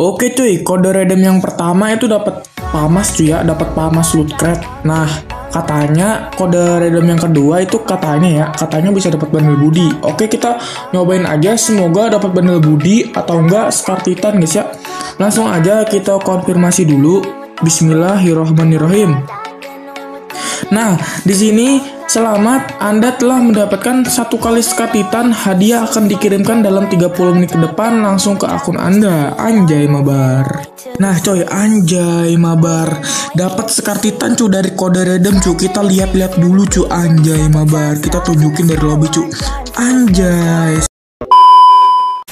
Oke cuy, kode redeem yang pertama itu dapat pamas cuy ya, dapat pamas loot crate. Nah, katanya kode redeem yang kedua itu katanya bisa dapat bundle Budi. Oke, kita nyobain aja, semoga dapat bundle Budi atau enggak Scar Titan guys ya. Langsung aja kita konfirmasi dulu. Bismillahirrahmanirrahim. Nah, di sini selamat, Anda telah mendapatkan 1 kali Scar Titan. Hadiah akan dikirimkan dalam 30 menit ke depan langsung ke akun Anda. Anjay mabar. Nah coy, anjay mabar. Dapat Scar Titan cu dari kode redeem cu. Kita lihat-lihat dulu cu, anjay mabar. Kita tunjukin dari lobby cu. Anjay.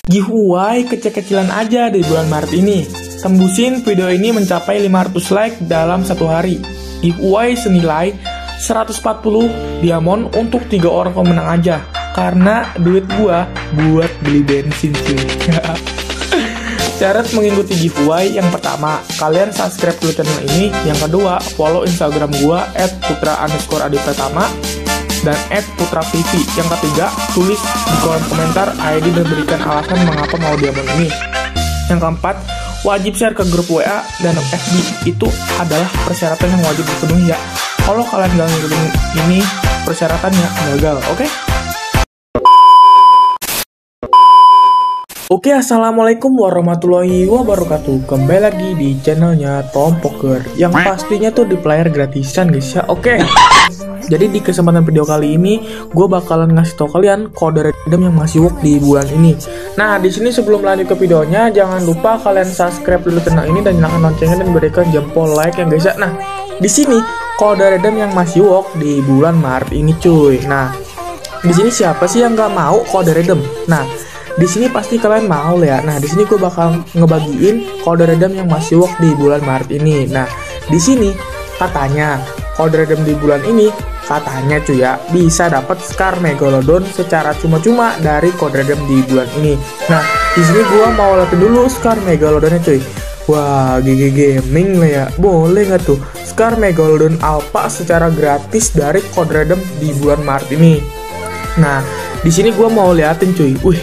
Giveaway kecil-kecilan aja di bulan Maret ini. Tembusin video ini mencapai 500 like dalam 1 hari. Giveaway senilai 140 diamond untuk 3 orang pemenang aja, karena duit gua buat beli bensin cuy. Syarat mengikuti giveaway: yang pertama, kalian subscribe dulu channel ini. Yang kedua, follow Instagram gua @putra_adhipratama dan @putraxtv. Yang ketiga, tulis di kolom komentar ID dan berikan alasan mengapa mau diamond ini. Yang keempat, wajib share ke grup WA dan FB. Itu adalah persyaratan yang wajib dipenuhi ya. Kalau kalian gak ngikutin ini, persyaratannya gagal, oke? Oke, assalamualaikum warahmatullahi wabarakatuh. Kembali lagi di channelnya Tom Poker, yang pastinya tuh di player gratisan guys ya, oke? Jadi di kesempatan video kali ini, gue bakalan ngasih tau kalian kode redeem yang masih work di bulan ini. Nah, di sini sebelum lanjut ke videonya, jangan lupa kalian subscribe dulu channel ini dan nyalakan loncengnya dan berikan jempol like ya guys ya. Nah, di sini kode redeem yang masih work di bulan Maret ini cuy. Nah, di sini siapa sih yang nggak mau kode redeem? Nah, di sini pasti kalian mau ya. Nah, di sini gue bakal ngebagiin kode redeem yang masih work di bulan Maret ini. Nah, di sini katanya kode redeem di bulan ini katanya cuy ya bisa dapat Scar Megalodon secara cuma-cuma dari kode redeem di bulan ini. Nah, di sini gue mau liatin dulu Scar Megalodonnya cuy. Wah, GG Gaming lah ya. Boleh nggak tuh Scar Megalodon Alpha secara gratis dari kode redeem di bulan Maret ini. Nah, di sini gue mau liatin cuy. Wih,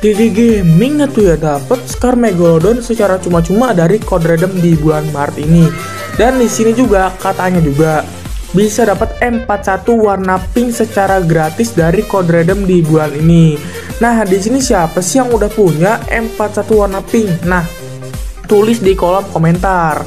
GG Gaming nggak tuh ya dapat Scar Megalodon secara cuma-cuma dari kode redeem di bulan Maret ini. Dan di sini juga katanya juga bisa dapat M41 warna pink secara gratis dari kode redeem di bulan ini. Nah, di sini siapa sih yang udah punya M41 warna pink? Nah, tulis di kolom komentar.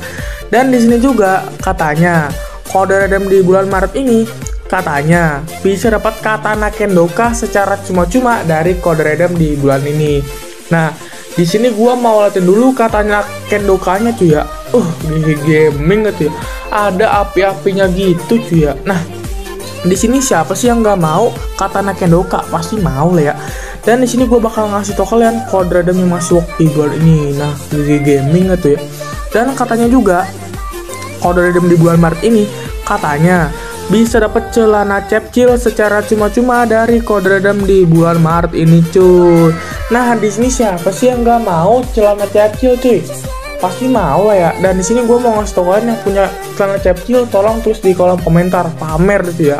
Dan di sini juga katanya kode redeem di bulan Maret ini katanya bisa dapat katana kendaka secara cuma-cuma dari kode redeem di bulan ini. Nah, di sini gua mau liatin dulu katana kendokanya cuy ya. GG Gaming gitu ya. Ada api-apinya gitu cuy ya. Nah, di sini siapa sih yang nggak mau katana kendaka? Pasti mau lah ya. Dan di sini gue bakal ngasih tau kalian kode redeem yang masih work di bulan ini. Nah, di gaming gitu ya. Dan katanya juga kode redeem di bulan Maret ini katanya bisa dapat celana cepcil secara cuma-cuma dari kode redeem di bulan Maret ini cuy. Nah, di sini siapa sih yang nggak mau celana cepcil cuy? Pasti mau lah ya. Dan di sini gue mau ngasih tau kalian yang punya celana cepcil, tolong tulis di kolom komentar pamer gitu ya.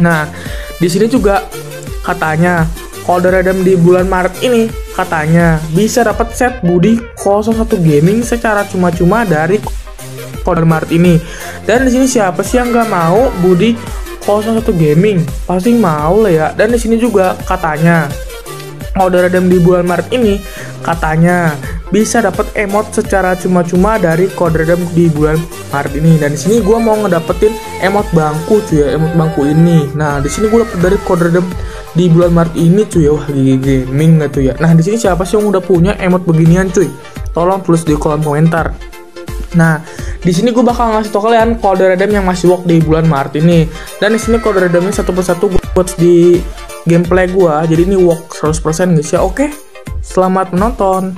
Nah, di sini juga katanya kode redeem di bulan Maret ini katanya bisa dapat set Budi 01 Gaming secara cuma-cuma dari kode Maret ini. Dan di sini siapa sih yang nggak mau Budi 01 Gaming? Pasti mau lah ya. Dan di sini juga katanya kode redeem di bulan Maret ini katanya bisa dapat emot secara cuma-cuma dari kode redeem di bulan Maret ini. Dan di sini gue mau ngedapetin emot bangku cuy ya, emot bangku ini. Nah, di sini gue dapet dari kode redeem di bulan Maret ini cuy ya. Wah, GG Gaming gitu ya. Nah, di sini siapa sih yang udah punya emot beginian cuy? Tolong tulis di kolom komentar. Nah, di sini gue bakal ngasih tau kalian kode redeem yang masih work di bulan Maret ini. Dan di sini kode redeemnya satu persatu gue buat di gameplay gue. Jadi ini work 100% guys ya. Oke, selamat menonton.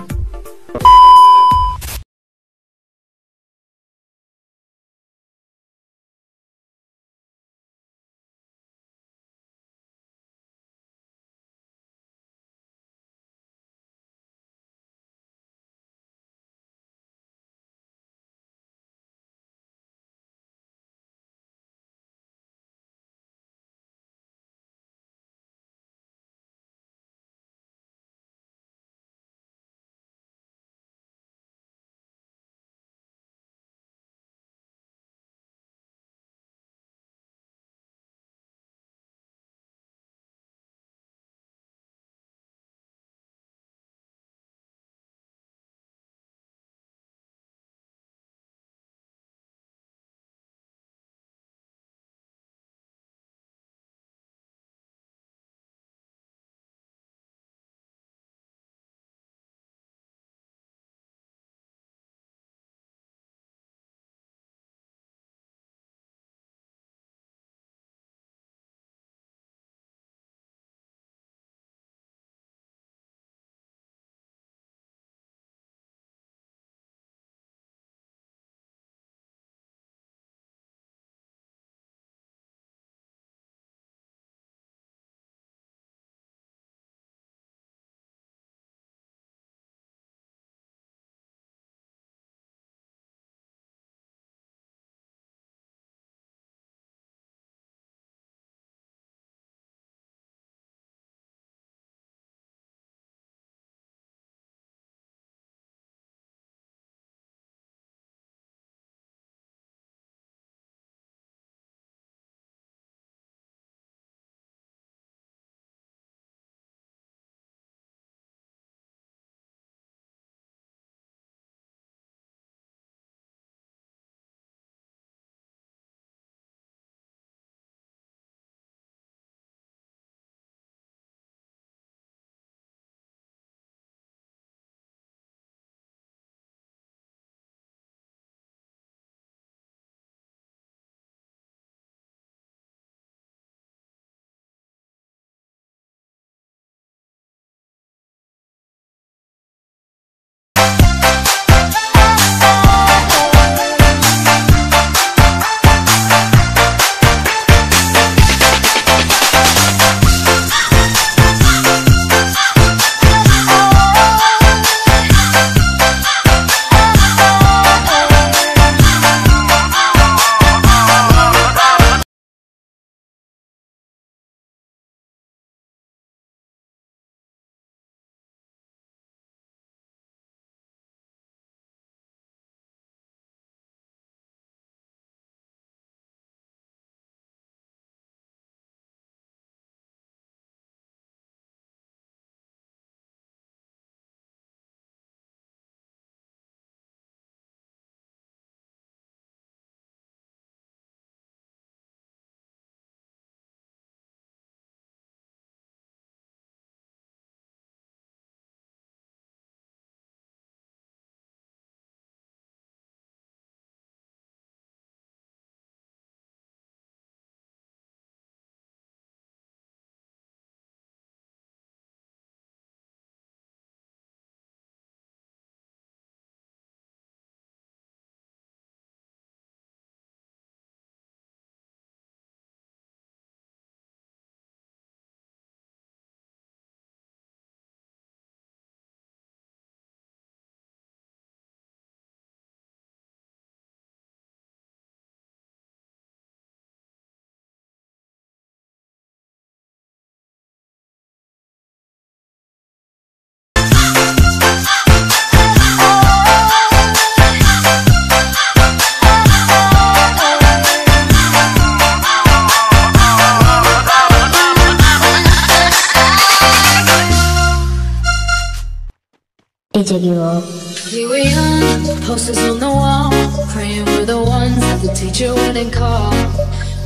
take you all. Here we are, posters on the wall, praying we're the ones that the teacher wouldn't call.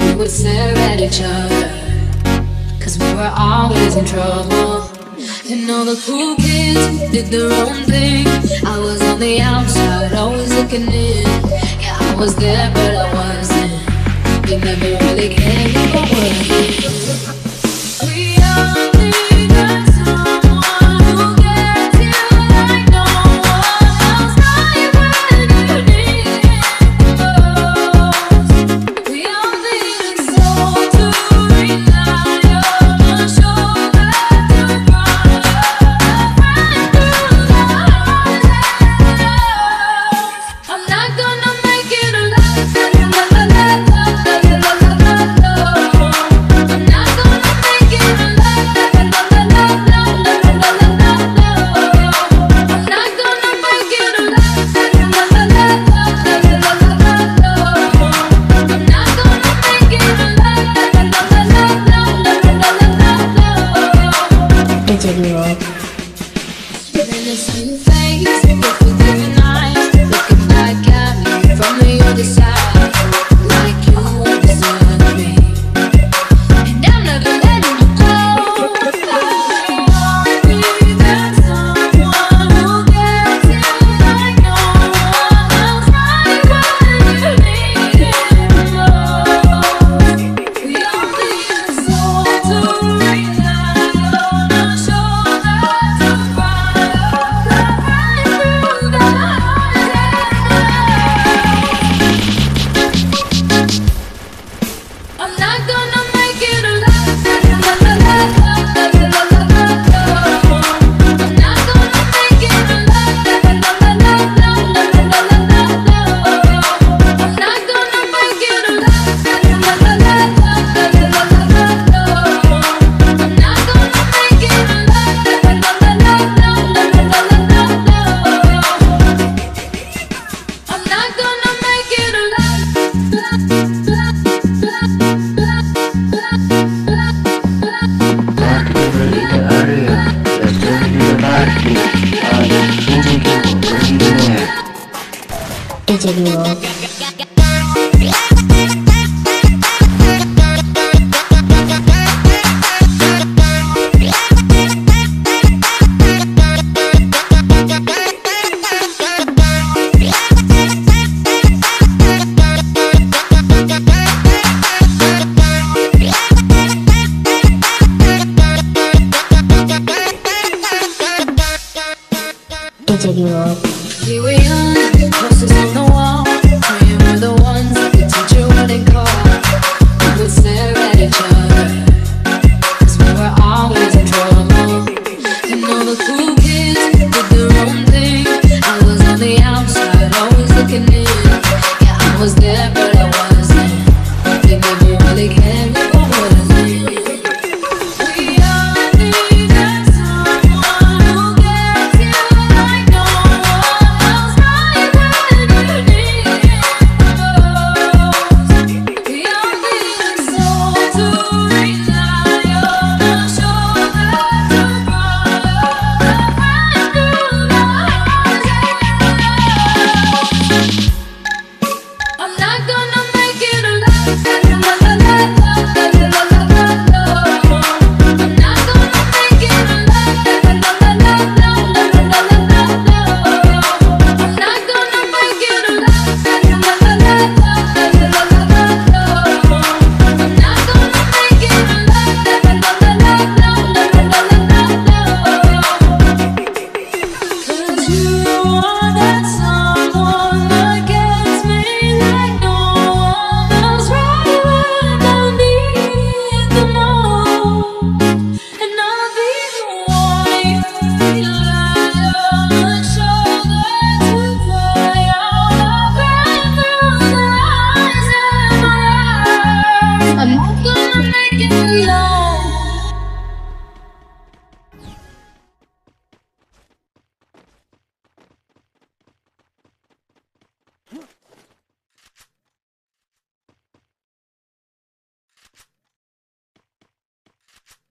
We would stare at each other, cause we were always in trouble. And all the cool kids did their own thing. I was on the outside, always looking in. Yeah, I was there, but I wasn't. You never really gave me what was. We are. Here we are.